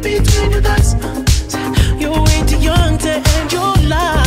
Between your thighs, you're way too young to end your life.